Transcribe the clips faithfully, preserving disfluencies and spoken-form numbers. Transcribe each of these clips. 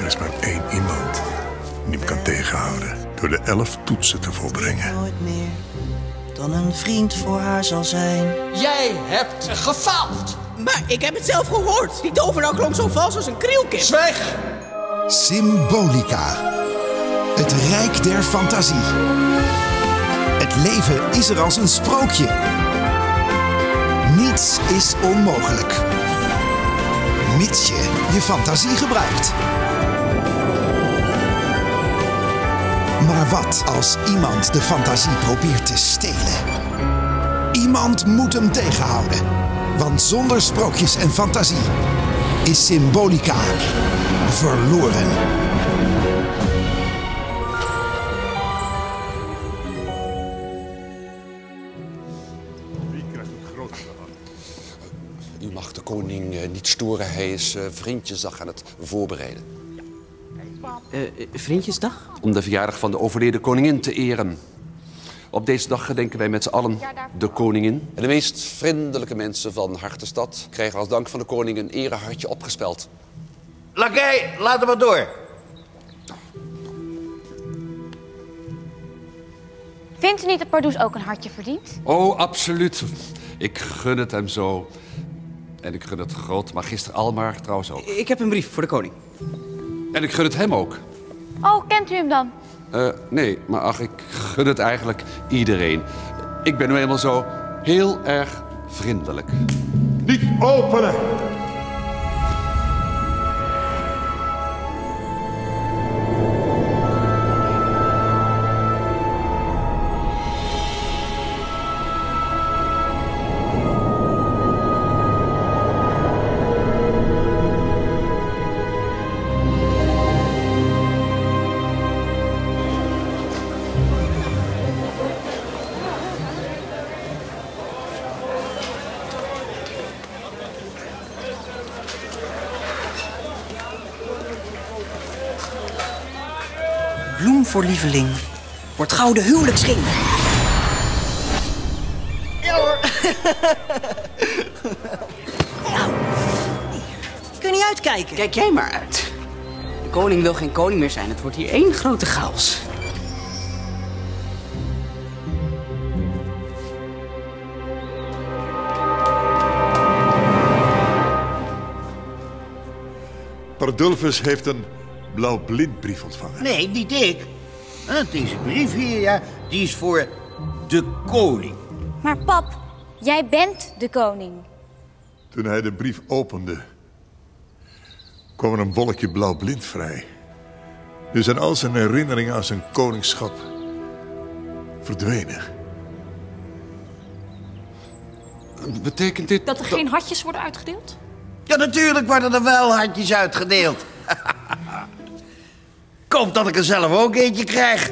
Er is maar één iemand die hem kan tegenhouden door de elf toetsen te volbrengen. Nooit meer dan een vriend voor haar zal zijn. Jij hebt gefaald! Maar ik heb het zelf gehoord. Die tovernaal klonk zo vals als een krielkip. Zwijg! Symbolica. Het rijk der fantasie. Het leven is er als een sprookje. Niets is onmogelijk. Mits je je fantasie gebruikt. Maar wat als iemand de fantasie probeert te stelen? Iemand moet hem tegenhouden. Want zonder sprookjes en fantasie is Symbolica verloren. Wie krijgt het grootste hart? U mag de koning niet storen. Hij is Vriendjesdag aan het voorbereiden. Uh, Vriendjesdag? Om de verjaardag van de overleden koningin te eren. Op deze dag gedenken wij met z'n allen de koningin. En de meest vriendelijke mensen van Hartenstad krijgen als dank van de koning een erehartje opgespeld. Lakij, laat hem maar door. Vindt u niet dat Pardoes ook een hartje verdient? Oh, absoluut. Ik gun het hem zo. En ik gun het groot magister Almar trouwens ook. Ik heb een brief voor de koning. En ik gun het hem ook. Oh, kent u hem dan? Uh, nee, maar ach, ik gun het eigenlijk iedereen. Ik ben nu eenmaal zo heel erg vriendelijk. Niet openen! Bloem voor lieveling. Wordt gouden huwelijksring. Ja hoor. Nou. Kun je niet uitkijken? Kijk jij maar uit. De koning wil geen koning meer zijn. Het wordt hier één grote chaos. Pardulfus heeft een blauw blindbrief ontvangen. Nee, niet ik. Deze brief hier, ja, die is voor de koning. Maar pap, jij bent de koning. Toen hij de brief opende, kwam er een wolkje blauw blind vrij. Dus zijn al zijn herinneringen aan zijn koningschap verdwenen. Betekent dit dat er dat... geen hartjes worden uitgedeeld? Ja, natuurlijk worden er wel hartjes uitgedeeld. Ik hoop dat ik er zelf ook eentje krijg.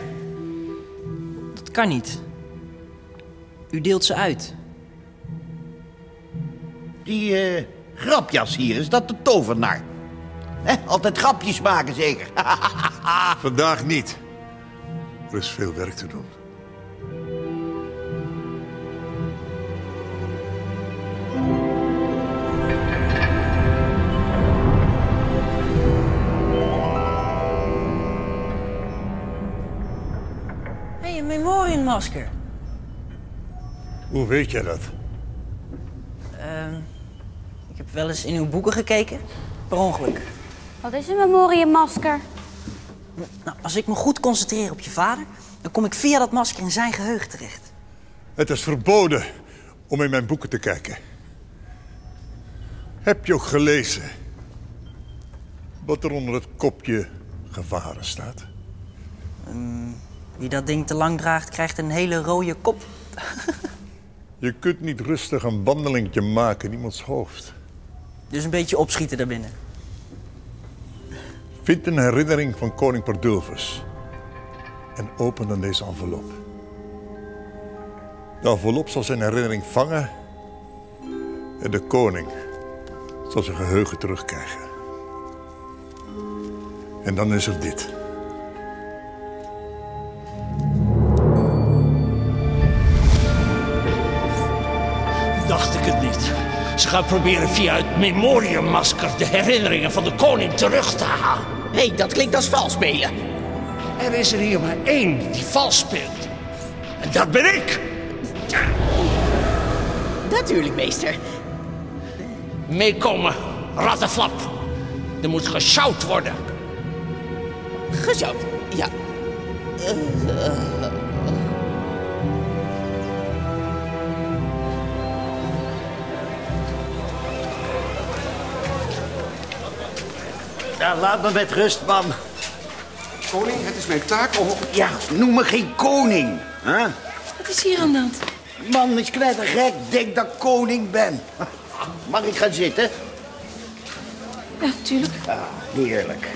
Dat kan niet. U deelt ze uit. Die uh, grapjas hier, is dat de tovenaar? He? Altijd grapjes maken, zeker? Vandaag niet. Er is veel werk te doen. Een memoriënmasker. Hoe weet jij dat? Uh, ik heb wel eens in uw boeken gekeken. Per ongeluk. Wat is een memoriënmasker? Nou, als ik me goed concentreer op je vader, dan kom ik via dat masker in zijn geheugen terecht. Het is verboden om in mijn boeken te kijken. Heb je ook gelezen wat er onder het kopje gevaren staat? Uh... Wie dat ding te lang draagt, krijgt een hele rode kop. Je kunt niet rustig een wandelingje maken in iemands hoofd. Dus een beetje opschieten daarbinnen. Vind een herinnering van koning Pardulfus en open dan deze envelop. De envelop zal zijn herinnering vangen en de koning zal zijn geheugen terugkrijgen. En dan is er dit. Dacht ik het niet. Ze gaat proberen via het memoriënmasker de herinneringen van de koning terug te halen. Hé, hey, dat klinkt als vals spelen. Er is er hier maar één die vals speelt. En dat ben ik. Natuurlijk, meester. Meekomen, rattenflap. Er moet gesjouwd worden. Gesjouwd? Ja. Uh, uh, uh. Ja, laat me met rust, man. Koning, het is mijn taak om... Ja, noem me geen koning. Huh? Wat is hier aan de hand? Man, is knettergek. Denk dat ik koning ben. Mag ik gaan zitten? Ja, tuurlijk. Ah, heerlijk.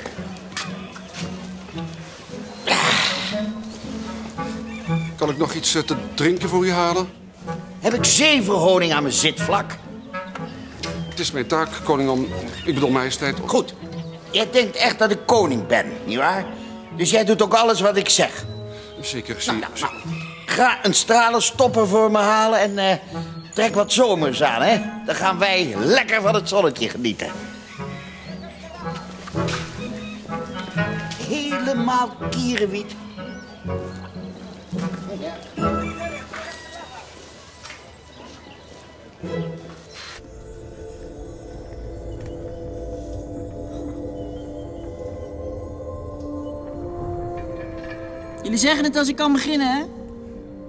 Kan ik nog iets te drinken voor u halen? Heb ik zeven honing aan mijn zitvlak? Het is mijn taak, koning, om... Ik bedoel, majesteit. Goed. Jij denkt echt dat ik koning ben, nietwaar? Dus jij doet ook alles wat ik zeg? Zeker, zie. Nou, nou, nou. Ga een stralenstopper voor me halen en uh, trek wat zomers aan, hè? Dan gaan wij lekker van het zonnetje genieten. Helemaal kierenwiet. Jullie zeggen het als ik kan beginnen, hè?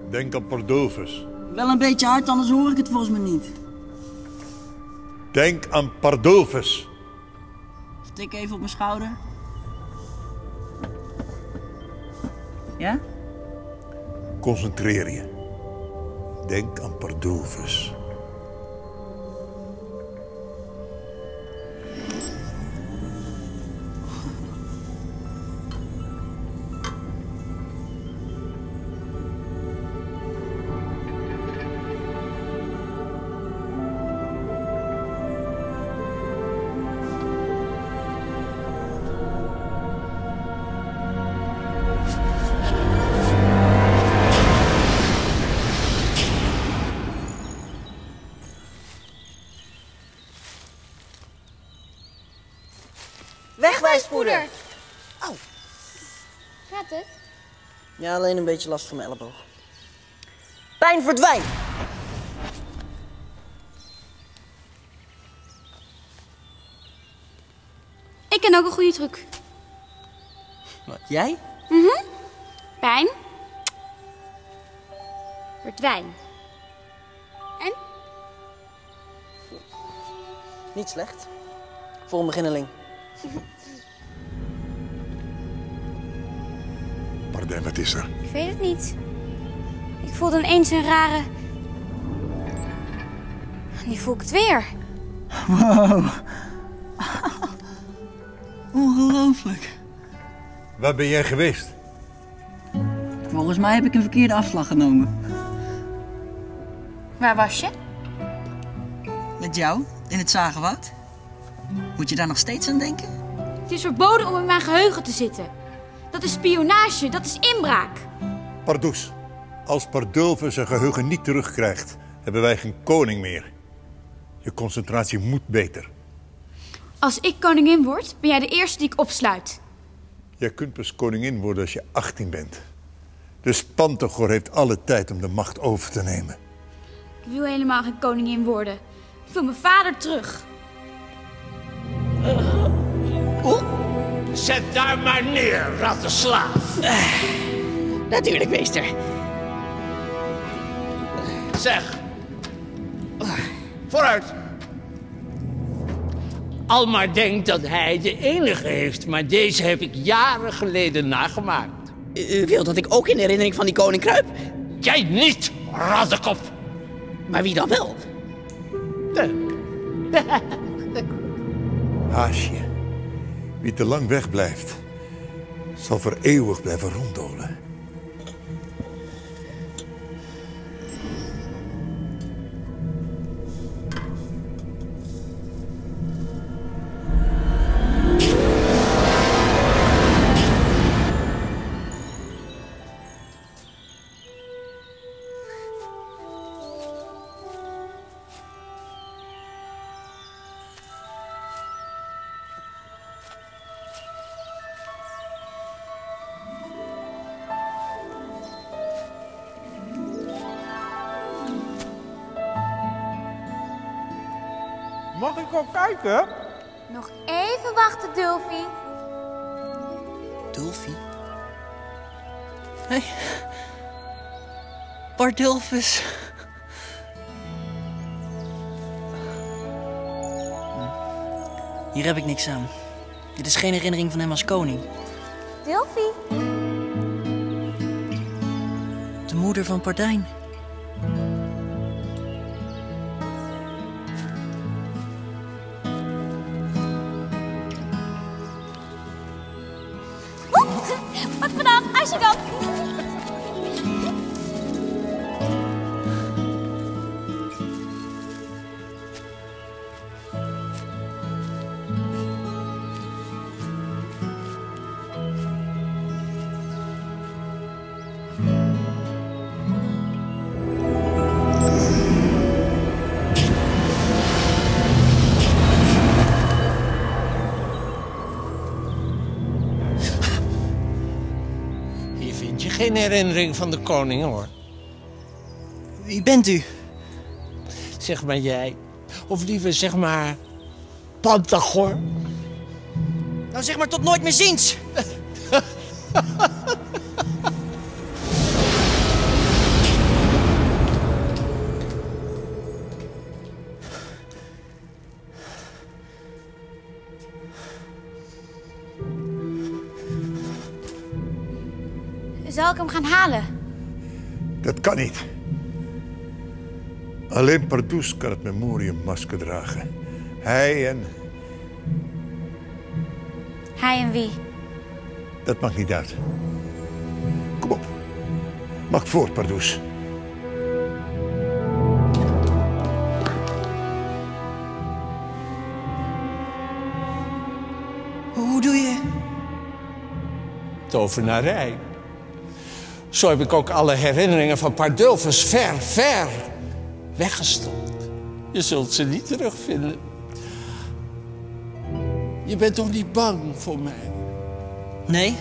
Denk aan Pardulfus. Wel een beetje hard, anders hoor ik het volgens mij niet. Denk aan Pardulfus. Tik even op mijn schouder. Ja? Concentreer je. Denk aan Pardulfus. Spoeder. Oh. Gaat het? Ja, alleen een beetje last van mijn elleboog. Pijn verdwijnt. Ik ken ook een goede truc. Wat, jij? Mhm. Pijn. Verdwijnt. En? Niet slecht. Voor een beginneling. En wat is er? Ik weet het niet. Ik voelde ineens een rare... Nu voel ik het weer. Wow. Ongelooflijk. Waar ben jij geweest? Volgens mij heb ik een verkeerde afslag genomen. Waar was je? Met jou, in het Zagenwoud. Moet je daar nog steeds aan denken? Het is verboden om in mijn geheugen te zitten. Dat is spionage, dat is inbraak. Pardoes, als Pardulfus zijn geheugen niet terugkrijgt, hebben wij geen koning meer. Je concentratie moet beter. Als ik koningin word, ben jij de eerste die ik opsluit. Jij kunt pas koningin worden als je achttien bent. Dus Pantagor heeft alle tijd om de macht over te nemen. Ik wil helemaal geen koningin worden. Ik wil mijn vader terug. Oh. Zet daar maar neer, rattenslaaf. Uh, natuurlijk, meester. Zeg. Vooruit. Almar denkt dat hij de enige heeft, maar deze heb ik jaren geleden nagemaakt. U, u wilt dat ik ook in herinnering van die koning kruip? Jij niet, rattenkop. Maar wie dan wel? Haasje. Wie te lang weg blijft, zal voor eeuwig blijven ronddolen. Mag ik wel kijken? Nog even wachten, Dulfie. Dulfie? Nee. Pardulfus. Hier heb ik niks aan. Dit is geen herinnering van hem als koning. Dulfie. De moeder van Pardijn. Geen herinnering van de koning, hoor. Wie bent u? Zeg maar jij. Of liever zeg maar... Pantagor. Nou zeg maar tot nooit meer ziens. Zal ik hem gaan halen? Dat kan niet. Alleen Pardoes kan het memoriënmasker dragen. Hij en... Hij en wie? Dat maakt niet uit. Kom op. Maak voort, Pardoes. Hoe doe je? Tovenarij. Zo heb ik ook alle herinneringen van Pardulfus ver, ver weggestopt. Je zult ze niet terugvinden. Je bent toch niet bang voor mij? Nee,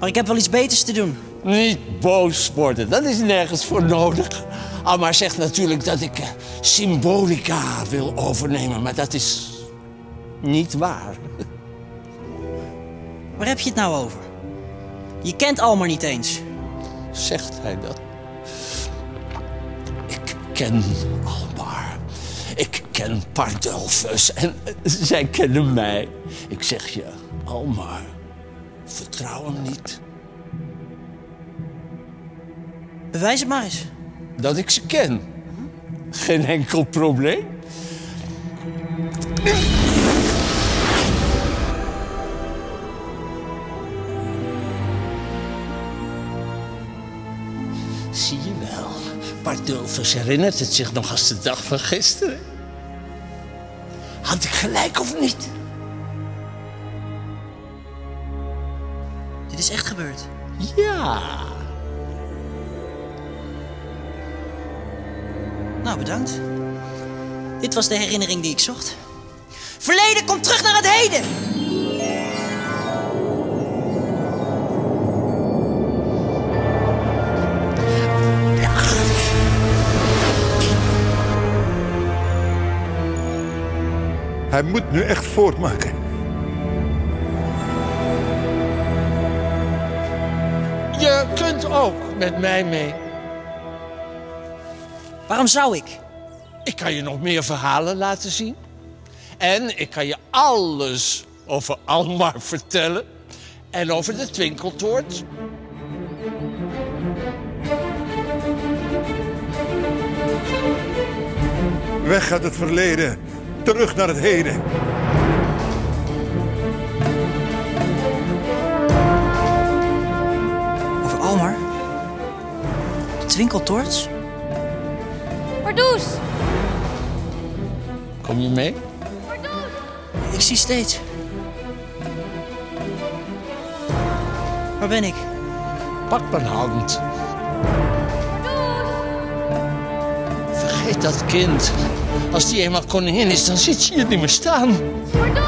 maar ik heb wel iets beters te doen. Niet boos worden, dat is nergens voor nodig. Almar zegt natuurlijk dat ik Symbolica wil overnemen, maar dat is niet waar. Waar heb je het nou over? Je kent Almar niet eens. Zegt hij dat? Ik ken Almar. Ik ken Pardulfus. En zij kennen mij. Ik zeg je, Almar, vertrouw hem niet. Bewijs het maar eens. Dat ik ze ken. Geen enkel probleem. Zie je wel, Pardulfus herinnert het zich nog als de dag van gisteren. Had ik gelijk of niet? Dit is echt gebeurd? Ja. Nou, bedankt. Dit was de herinnering die ik zocht. Verleden komt terug naar het heden! Hij moet nu echt voortmaken. Je kunt ook met mij mee. Waarom zou ik? Ik kan je nog meer verhalen laten zien. En ik kan je alles over Almar vertellen. En over de Twinkeltoord. Weg uit het verleden. Terug naar het heden. Over Almar? De Twinkeltoorts? Pardoes! Kom je mee? Pardoes! Ik zie steeds. Waar ben ik? Pak mijn hand. Pardoes! Vergeet dat kind. Als die eenmaal koningin is, dan zit je hier niet meer staan. Pardon.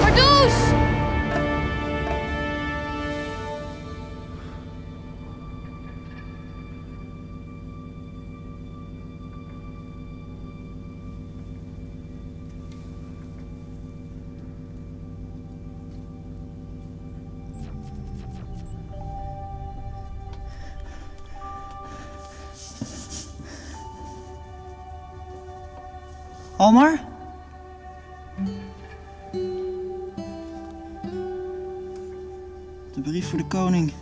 Pardoes! Almar? De brief voor de koning.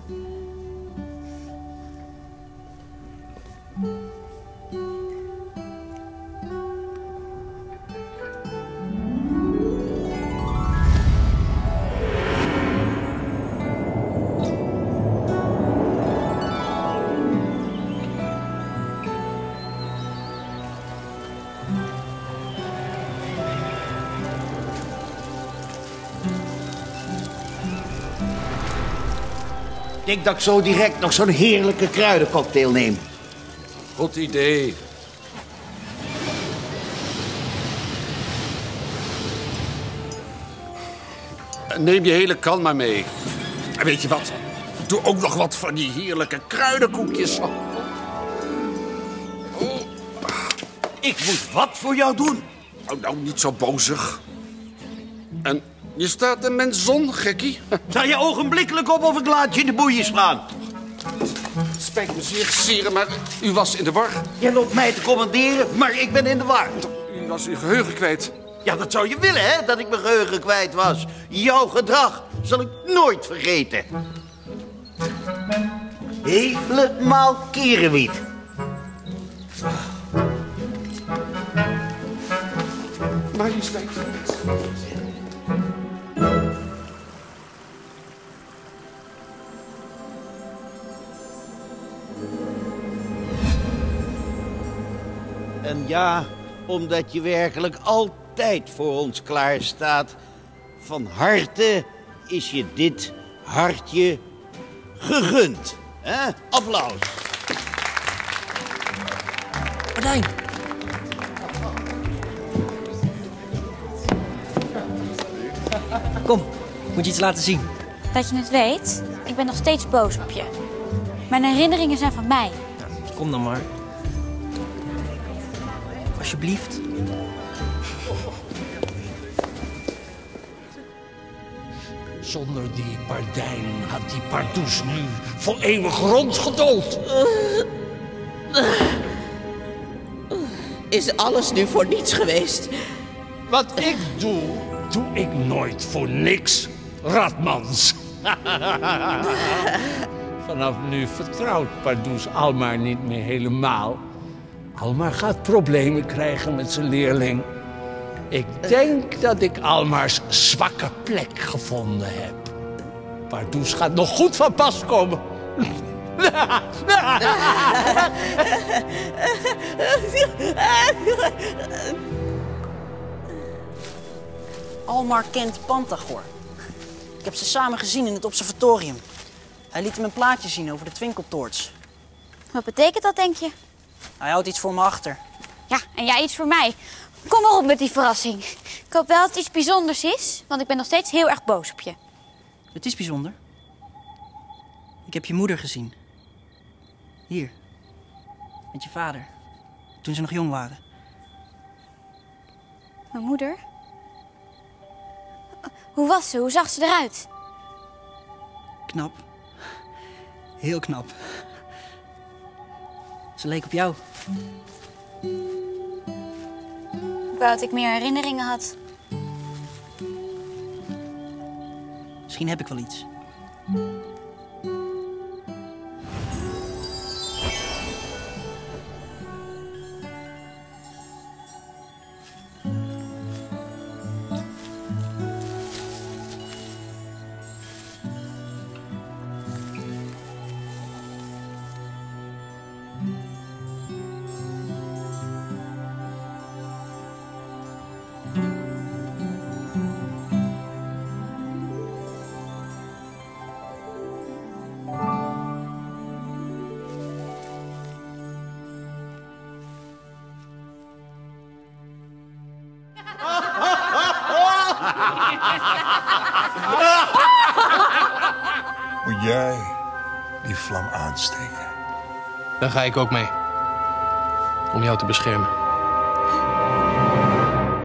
Ik denk dat ik zo direct nog zo'n heerlijke kruidencocktail neem. Goed idee. Neem je hele kan maar mee. En weet je wat? Doe ook nog wat van die heerlijke kruidenkoekjes. Oh. Oh. Ik moet wat voor jou doen. Nou, nou, niet zo bozig. En... je staat in mijn zon, gekkie. Sta je ogenblikkelijk op of ik laat je in de boeien slaan. Spijt me zeer, sire, maar u was in de war. Jij loopt mij te commanderen, maar ik ben in de war. U was uw geheugen kwijt. Ja, dat zou je willen, hè, dat ik mijn geheugen kwijt was. Jouw gedrag zal ik nooit vergeten. Helemaal kerenwiet. Maar je spijt me. En ja, omdat je werkelijk altijd voor ons klaarstaat, van harte is je dit hartje gegund. Hè? Applaus. Pardijn. Kom, moet je iets laten zien. Dat je het weet, ik ben nog steeds boos op je. Mijn herinneringen zijn van mij. Nou, kom dan maar. Alsjeblieft. Zonder die Pardijn had die Pardoes nu voor eeuwig rondgedood. Is alles nu voor niets geweest? Wat ik doe, doe ik nooit voor niks, Radmans. Vanaf nu vertrouwt Pardoes Almar niet meer helemaal. Almar gaat problemen krijgen met zijn leerling. Ik denk dat ik Almars zwakke plek gevonden heb. Pardoes gaat nog goed van pas komen. Almar kent Pantagor. Ik heb ze samen gezien in het observatorium. Hij liet hem een plaatje zien over de Twinkeltoords. Wat betekent dat, denk je? Hij houdt iets voor me achter. Ja, en jij iets voor mij. Kom maar op met die verrassing. Ik hoop wel dat het iets bijzonders is, want ik ben nog steeds heel erg boos op je. Het is bijzonder. Ik heb je moeder gezien. Hier. Met je vader. Toen ze nog jong waren. Mijn moeder? Hoe was ze? Hoe zag ze eruit? Knap. Heel knap. Ze leek op jou. Ik wou dat ik meer herinneringen had. Misschien heb ik wel iets. Moet jij die vlam aansteken? Dan ga ik ook mee. Om jou te beschermen.